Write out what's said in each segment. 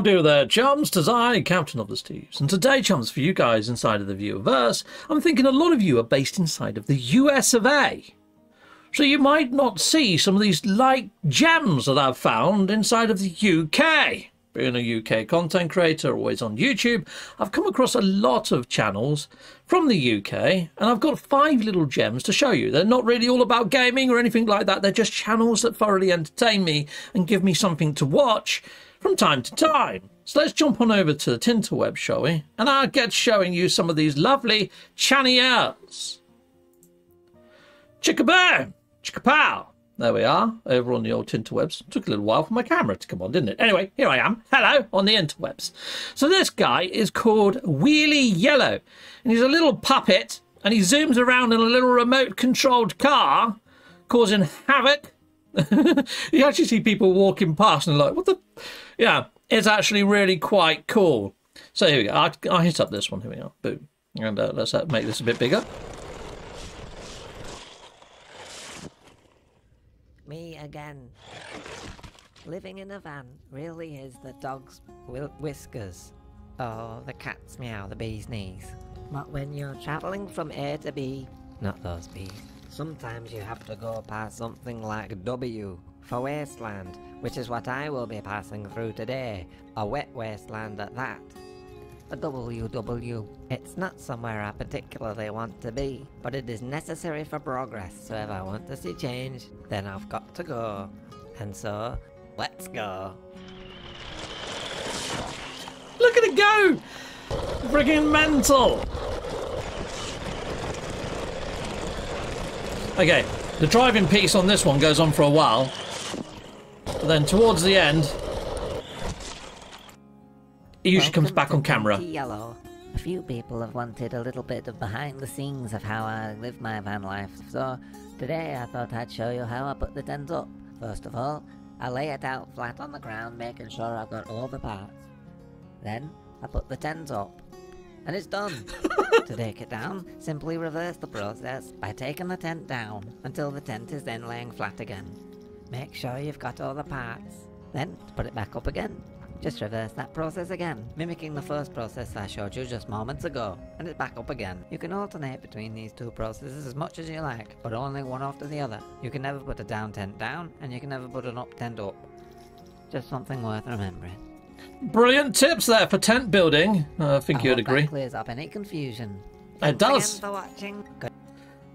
How do there, chums? 'Tis I, Captain of the Steves. And today, chums, for you guys inside of the Viewerverse, I'm thinking a lot of you are based inside of the US of A. So you might not see some of these light gems that I've found inside of the UK. Being a UK content creator, always on YouTube, I've come across a lot of channels from the UK, and I've got 5 little gems to show you. They're not really all about gaming or anything like that. They're just channels that thoroughly entertain me and give me something to watch from time to time. So let's jump on over to the Tinterweb, shall we? And I'll get showing you some of these lovely channels. Chickaboom! Chickapow! There we are, over on the old Tinterwebs. Took a little while for my camera to come on, didn't it? Anyway, here I am. Hello, on the interwebs. So this guy is called Wheelie Yellow. And he's a little puppet, and he zooms around in a little remote-controlled car, causing havoc. You actually see people walking past and like, what the... Yeah, it's actually really quite cool. So here we go. I'll hit up this one. Here we are. Boom. And let's make this a bit bigger. Me again. Living in a van really is the dog's whiskers, or the cat's meow, the bee's knees. But when you're travelling from A to B, not those bees, sometimes you have to go past something like W for wasteland, which is what I will be passing through today, a wet wasteland at that. A WW. It's not somewhere I particularly want to be, but it is necessary for progress, so if I want to see change, then I've got to go. And so, let's go. Look at it go! Friggin' mental! Okay, the driving piece on this one goes on for a while, but then towards the end, he usually comes back on camera. Yellow. A few people have wanted a little bit of behind the scenes of how I live my van life, so today I thought I'd show you how I put the tent up. First of all, I lay it out flat on the ground, making sure I've got all the parts. Then I put the tent up, and it's done. To take it down, simply reverse the process by taking the tent down until the tent is then laying flat again. Make sure you've got all the parts, then put it back up again. Just reverse that process again, mimicking the first process I showed you just moments ago, and it's back up again. You can alternate between these two processes as much as you like, but only one after the other. You can never put a down tent down, and you can never put an up tent up. Just something worth remembering. Brilliant tips there for tent building. I think you'd agree. That clears up any confusion. It does.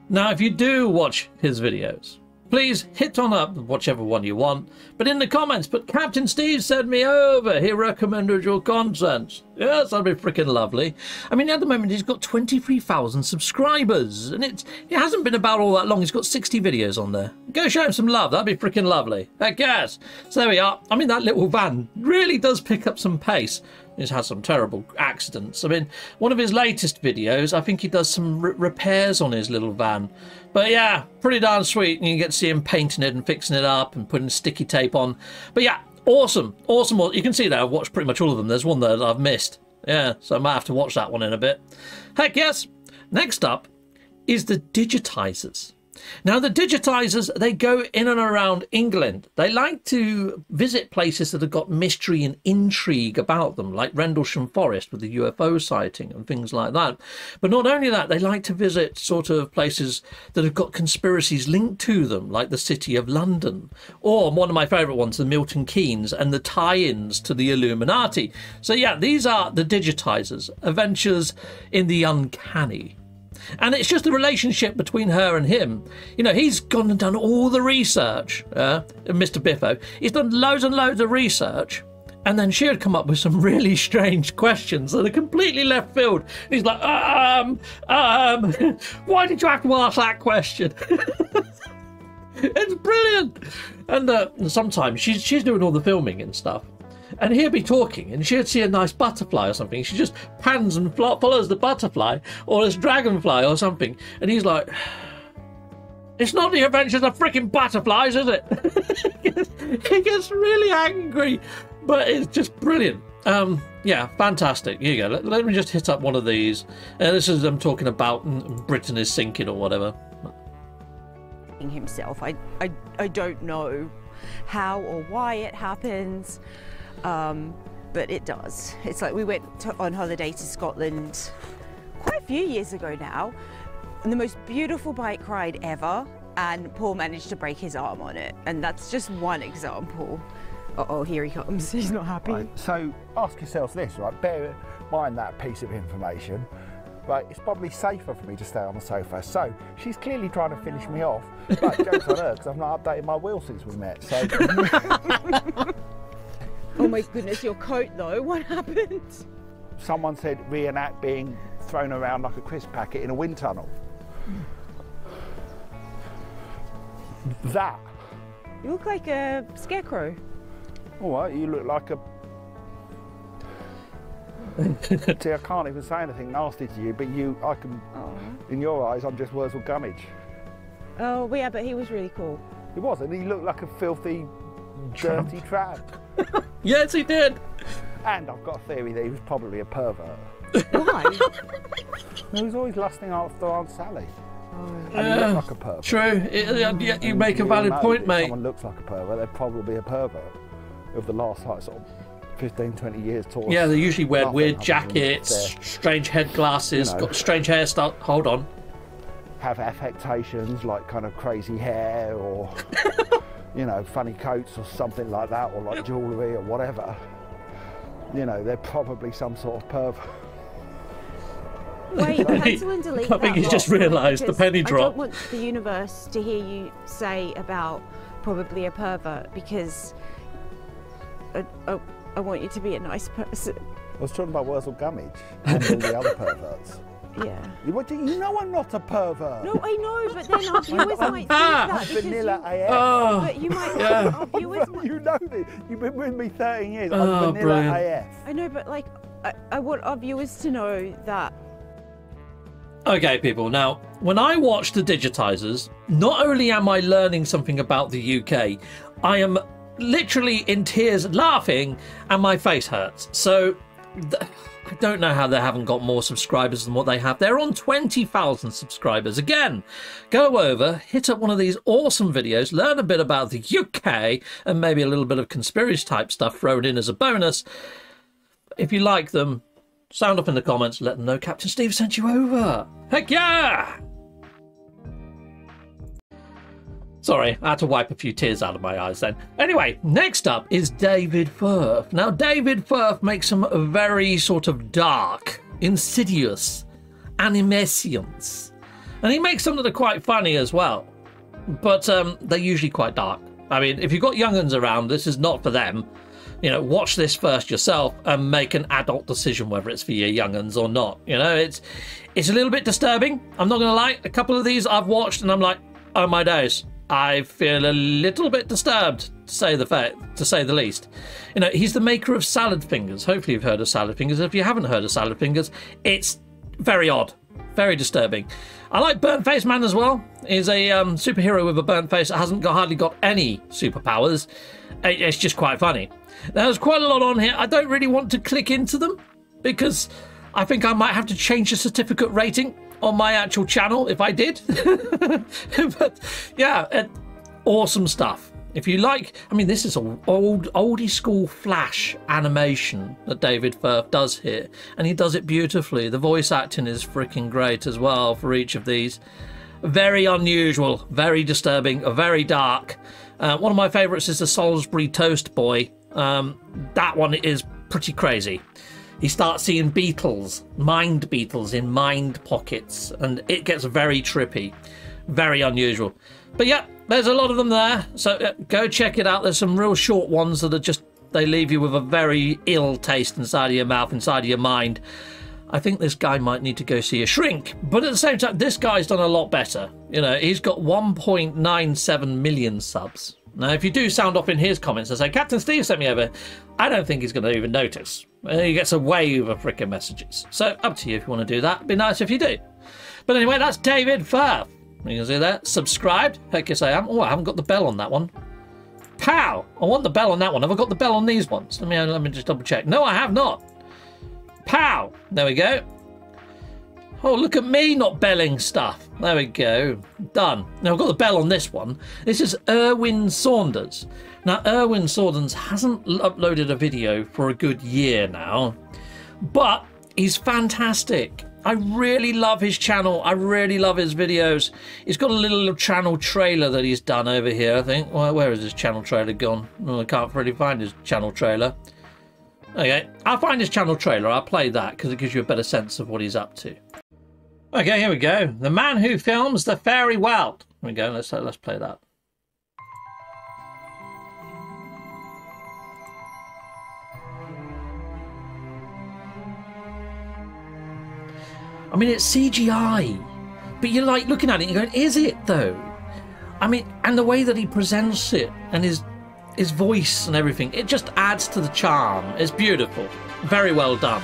Now, if you do watch his videos, please hit on up whichever one you want, but in the comments, but Captain Steve sent me over, he recommended your content. Yes, that'd be freaking lovely. I mean, at the moment he's got 23,000 subscribers, and it hasn't been about all that long. He's got 60 videos on there. Go show him some love, that'd be freaking lovely. Heck yes. So there we are. I mean, that little van really does pick up some pace. He's had some terrible accidents. I mean, one of his latest videos, I think he does some repairs on his little van. But yeah, pretty darn sweet. And you get to see him painting it and fixing it up and putting sticky tape on. But yeah, awesome. Awesome. You can see that I've watched pretty much all of them. There's one that I've missed. Yeah, so I might have to watch that one in a bit. Heck yes. Next up is the Digitisers. Now, the Digitisers, they go in and around England. They like to visit places that have got mystery and intrigue about them, like Rendlesham Forest with the UFO sighting and things like that. But not only that, they like to visit sort of places that have got conspiracies linked to them, like the City of London, or one of my favourite ones, the Milton Keynes and the tie-ins to the Illuminati. So yeah, these are the Digitisers, adventures in the uncanny. And it's just the relationship between her and him. You know, he's gone and done all the research, Mr Biffo. He's done loads and loads of research. And then she had come up with some really strange questions that are completely left field. And he's like, why did you have to ask that question? It's brilliant. And sometimes she's doing all the filming and stuff. And he'd be talking, and she'd see a nice butterfly or something. She just pans and follows the butterfly, or this dragonfly or something. And he's like, it's not the adventures of freaking butterflies, is it? he gets really angry, but it's just brilliant. Yeah, fantastic. Here you go. Let me just hit up one of these. This is them talking about Britain is sinking or whatever. Himself. I don't know how or why it happens. but it does. It's like we went on holiday to Scotland quite a few years ago now, and the most beautiful bike ride ever, and Paul managed to break his arm on it, and that's just one example. Uh-oh, here he comes, he's not happy. Right, so ask yourselves this, right, bear in mind that piece of information. Right, it's probably safer for me to stay on the sofa. So she's clearly trying to finish me off, but joke's on her, because I've not updated my wheel since we met, so. Oh my goodness, your coat though, what happened? Someone said reenact being thrown around like a crisp packet in a wind tunnel. That. You look like a scarecrow. All right, you look like a... See, I can't even say anything nasty to you, but you, I can, in your eyes, I'm just Wurzel Gummidge. Oh, yeah, but he was really cool. He was, and he looked like a filthy, dirty tramp. Yes, he did. And I've got a theory that he was probably a pervert. Why? He was always lusting after Aunt Sally. And he looked like a pervert. True. Yeah, you make a valid point, mate. If someone looks like a pervert, they're probably a pervert of the last, like, sort of 15, 20 years tall. Yeah, they usually wear weird jackets, strange head glasses, you know, got strange hairstyle. Hold on. Have affectations like kind of crazy hair or, you know, funny coats or something like that, or like jewellery or whatever. You know, they're probably some sort of pervert. Wait, cancel and delete. I think he's just realised the penny drop. I don't want the universe to hear you say about probably a pervert, because I want you to be a nice person. I was talking about Wurzel Gummidge and all the other perverts. Yeah. You know I'm not a pervert. No, I know, but then our viewers might think that. Vanilla AF. Oh, but you might. Yeah. Our viewers might. You know this. You've been with me 13 years. Oh, I'm vanilla AF. I know, but like, I want our viewers to know that. Okay, people. Now, when I watch the Digitisers, not only am I learning something about the UK, I am literally in tears laughing, and my face hurts. So I don't know how they haven't got more subscribers than what they have. They're on 20,000 subscribers. Again, go over, hit up one of these awesome videos, learn a bit about the UK, and maybe a little bit of conspiracy type stuff thrown in as a bonus. If you like them, sound up in the comments, let them know Captain Steve sent you over. Heck yeah! Sorry, I had to wipe a few tears out of my eyes then. Anyway, next up is David Firth. Now, David Firth makes some very sort of dark, insidious animations. And he makes some that are quite funny as well. But they're usually quite dark. I mean, if you've got young'uns around, this is not for them. You know, watch this first yourself and make an adult decision whether it's for your young'uns or not. You know, it's a little bit disturbing. I'm not going to lie. A couple of these I've watched and I'm like, oh my days. I feel a little bit disturbed, to say the least. You know, he's the maker of Salad Fingers. Hopefully you've heard of Salad Fingers. If you haven't heard of Salad Fingers, it's very odd, very disturbing. I like Burnt Face Man as well. He's a superhero with a burnt face that hasn't hardly got any superpowers. It's just quite funny. There's quite a lot on here. I don't really want to click into them because I think I might have to change the certificate rating on my actual channel if I did. But yeah, awesome stuff. If you like, I mean, this is an oldie school flash animation that David Firth does here, and he does it beautifully. The voice acting is freaking great as well for each of these. Very unusual, very disturbing, very dark. One of my favorites is the Salisbury Toast Boy. That one is pretty crazy. He starts seeing beetles, mind beetles in mind pockets, and it gets very trippy, very unusual. But yeah, there's a lot of them there, so go check it out. There's some real short ones that are just, they leave you with a very ill taste inside of your mouth, inside of your mind. I think this guy might need to go see a shrink, but at the same time, this guy's done a lot better. You know, he's got 1.97 million subs. Now, if you do sound off in his comments and say, Captain Steve sent me over, I don't think he's going to even notice. He gets a wave of frickin' messages. So, up to you if you want to do that. It'd be nice if you do. But anyway, that's David Firth. You can see that. Subscribed. Heck yes, I am. Oh, I haven't got the bell on that one. Pow! I want the bell on that one. Have I got the bell on these ones? Let me just double check. No, I have not. Pow! There we go. Oh, look at me not belling stuff. There we go. Done. Now, I've got the bell on this one. This is Erwin Saunders. Now, Erwin Saunders hasn't uploaded a video for a good year now, but he's fantastic. I really love his channel. I really love his videos. He's got a little channel trailer that he's done over here, I think. Well, where is his channel trailer gone? Oh, I can't really find his channel trailer. Okay, I'll find his channel trailer. I'll play that because it gives you a better sense of what he's up to. Okay, here we go. The man who films the fairy world. Here we go. Let's play that. I mean, it's CGI, but you're like looking at it and you're going, is it though? I mean, and the way that he presents it and his voice and everything, it just adds to the charm. It's beautiful. Very well done.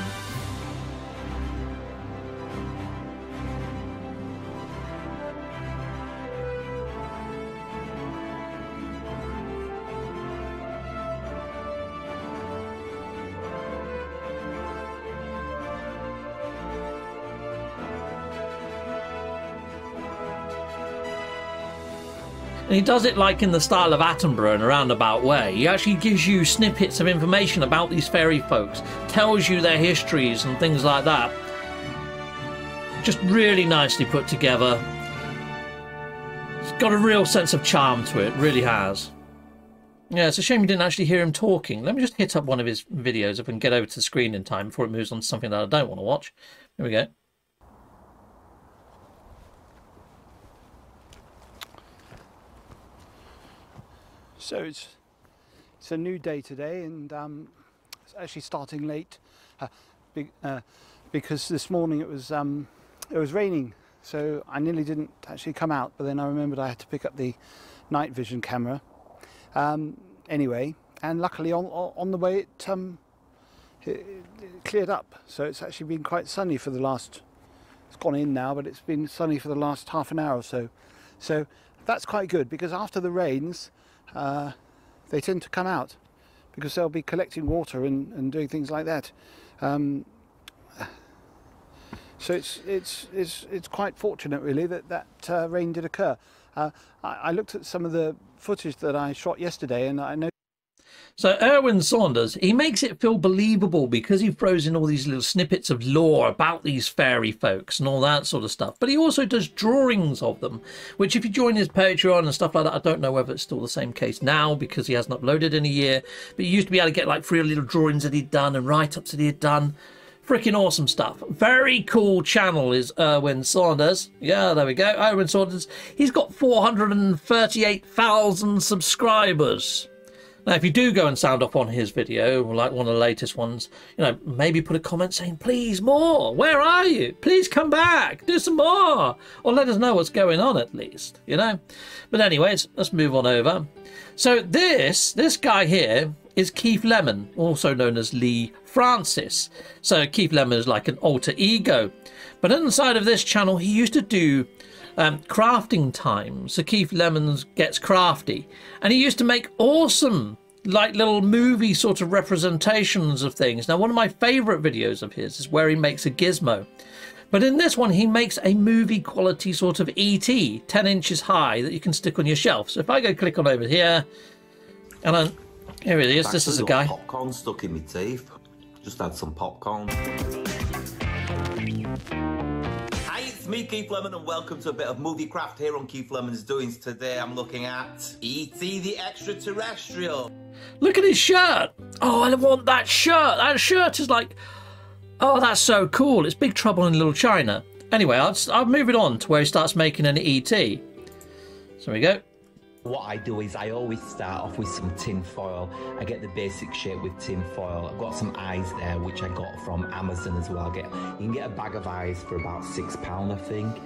And he does it like in the style of Attenborough in a roundabout way. He actually gives you snippets of information about these fairy folks, tells you their histories and things like that. Just really nicely put together. It's got a real sense of charm to it, really has. Yeah, it's a shame you didn't actually hear him talking. Let me just hit up one of his videos if I can get over to the screen in time before it moves on to something that I don't want to watch. Here we go. So it's a new day today, and it's actually starting late because this morning it was raining, so I nearly didn't actually come out. But then I remembered I had to pick up the night vision camera anyway, and luckily on the way it cleared up. So it's actually been quite sunny for the last. It's gone in now, but it's been sunny for the last half an hour or so. So that's quite good because after the rains. They tend to come out because they'll be collecting water and doing things like that. So it's quite fortunate really that rain did occur. I looked at some of the footage that I shot yesterday, and I know. So Erwin Saunders, he makes it feel believable because he throws in all these little snippets of lore about these fairy folks and all that sort of stuff. But he also does drawings of them, which if you join his Patreon and stuff like that, I don't know whether it's still the same case now because he hasn't uploaded in a year. But you used to be able to get like free little drawings that he'd done and write-ups that he had done. Freaking awesome stuff. Very cool channel is Erwin Saunders. Yeah, there we go. Erwin Saunders, he's got 438,000 subscribers. Now, if you do go and sound off on his video, or like one of the latest ones, you know, maybe put a comment saying, please, more, where are you? Please come back, do some more. Or let us know what's going on at least, you know. But anyways, let's move on over. So this guy here is Keith Lemon, also known as Leigh Francis. So Keith Lemon is like an alter ego. But inside of this channel, he used to do crafting time. So Keith Lemon gets crafty, and he used to make awesome like little movie sort of representations of things. Now, one of my favorite videos of his is where he makes a gizmo, but in this one he makes a movie quality sort of E.T. 10 inches high that you can stick on your shelf. So if I go click on over here, and here it is. This is a guy. Popcorn stuck in my teeth. Just had some popcorn. It's me, Keith Lemon, and welcome to a bit of movie craft here on Keith Lemon's Doings. Today I'm looking at E.T. the Extraterrestrial. Look at his shirt. Oh, I want that shirt. That shirt is like, oh, that's so cool. It's Big Trouble in Little China. Anyway, I'll move it on to where he starts making an E.T. So we go. What I do is I always start off with some tin foil. I get the basic shape with tin foil. I've got some eyes there, which I got from Amazon as well. You can get a bag of eyes for about £6, I think.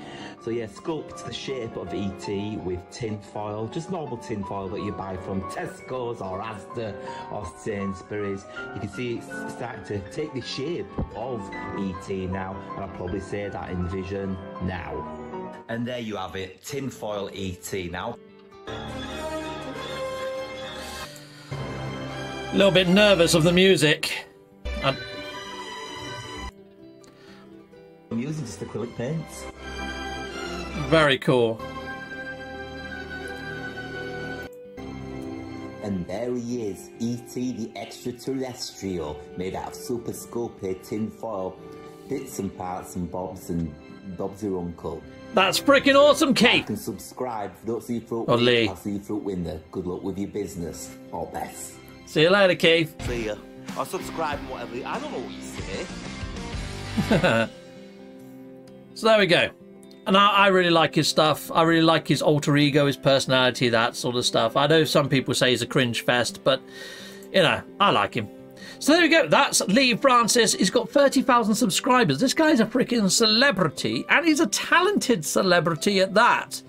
So yeah, sculpt the shape of E.T. with tin foil, just normal tin foil that you buy from Tesco's or Asda or Sainsbury's. You can see it's starting to take the shape of E.T. now, and I'll probably say that in vision now. And there you have it, tin foil E.T. now. A little bit nervous of the music. I'm using against acrylic paints. Very cool. And there he is, E.T. the Extraterrestrial, made out of super sculpted tin foil, bits and parts and Bob's your uncle. That's freaking awesome, Kate! You can subscribe if you don't see you through. Or Lee. I'll see you through window. Good luck with your business. All best. See you later, Keith. See ya. I'll subscribe and whatever. I don't know what you say. So there we go. And I really like his stuff. I really like his alter ego, his personality, that sort of stuff. I know some people say he's a cringe fest, but, you know, I like him. So there we go. That's Leigh Francis. He's got 30,000 subscribers. This guy's a freaking celebrity, and he's a talented celebrity at that.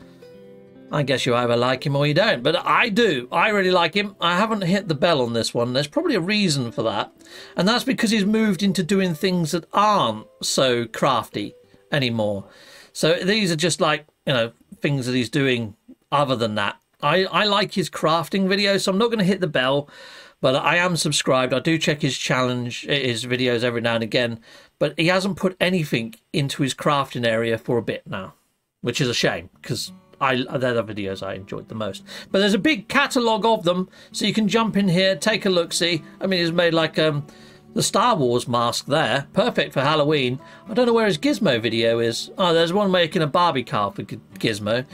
I guess you either like him or you don't, but I do. I really like him. I haven't hit the bell on this one. There's probably a reason for that, and that's because he's moved into doing things that aren't so crafty anymore. So these are just like, you know, things that he's doing other than that. I like his crafting videos, so I'm not going to hit the bell. But I am subscribed. I do check his videos every now and again. But he hasn't put anything into his crafting area for a bit now, which is a shame because they're the videos I enjoyed the most. But there's a big catalogue of them, so you can jump in here, take a look, see. I mean, he's made like the Star Wars mask there, perfect for Halloween. I don't know where his Gizmo video is. Oh, there's one making a Barbie car for Gizmo.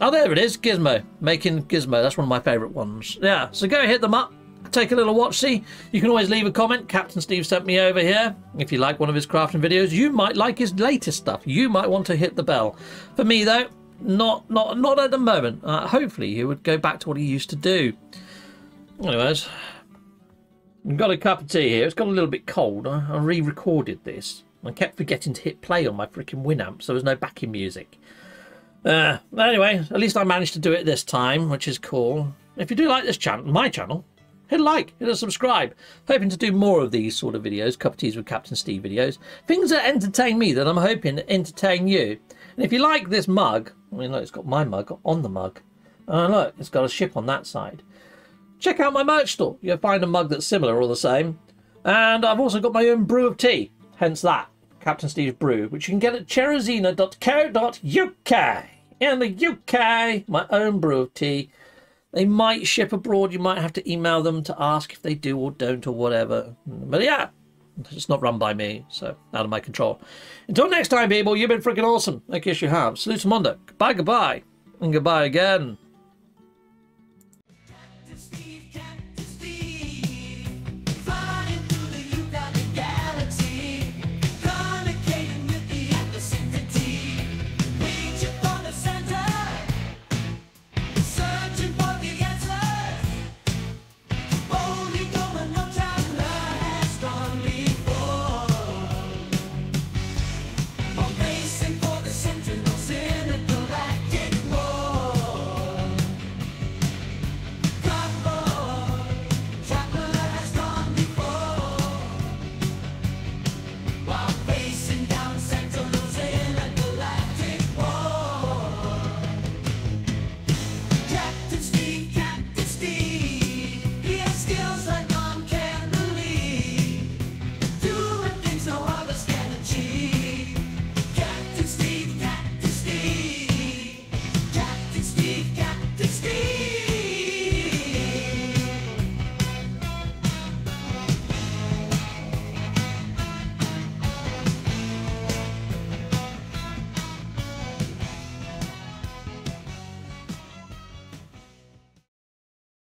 Oh, there it is, Gizmo making Gizmo. That's one of my favourite ones. Yeah, so go hit them up. Take a little watch, see. You can always leave a comment. Captain Steve sent me over here. If you like one of his crafting videos, you might like his latest stuff. You might want to hit the bell. For me though, not at the moment. Hopefully he would go back to what he used to do. Anyways, we've got a cup of tea here. It's got a little bit cold. I re-recorded this. I kept forgetting to hit play on my freaking Winamp, so there was no backing music. Anyway, at least I managed to do it this time, which is cool. If you do like this channel, my channel, hit a like, hit a subscribe. Hoping to do more of these sort of videos, cup of teas with Captain Steve videos. Things that entertain me that I'm hoping entertain you. And if you like this mug, I mean, look, it's got my mug on the mug. And look, it's got a ship on that side. Check out my merch store. You'll find a mug that's similar or the same. And I've also got my own brew of tea, hence that, Captain Steve's brew, which you can get at cherazina.co.uk. In the UK, my own brew of tea. They might ship abroad. You might have to email them to ask if they do or don't or whatever. But yeah, it's not run by me, so out of my control. Until next time, people, you've been freaking awesome. I guess you have. Salute to Mondo. Goodbye, goodbye, and goodbye again.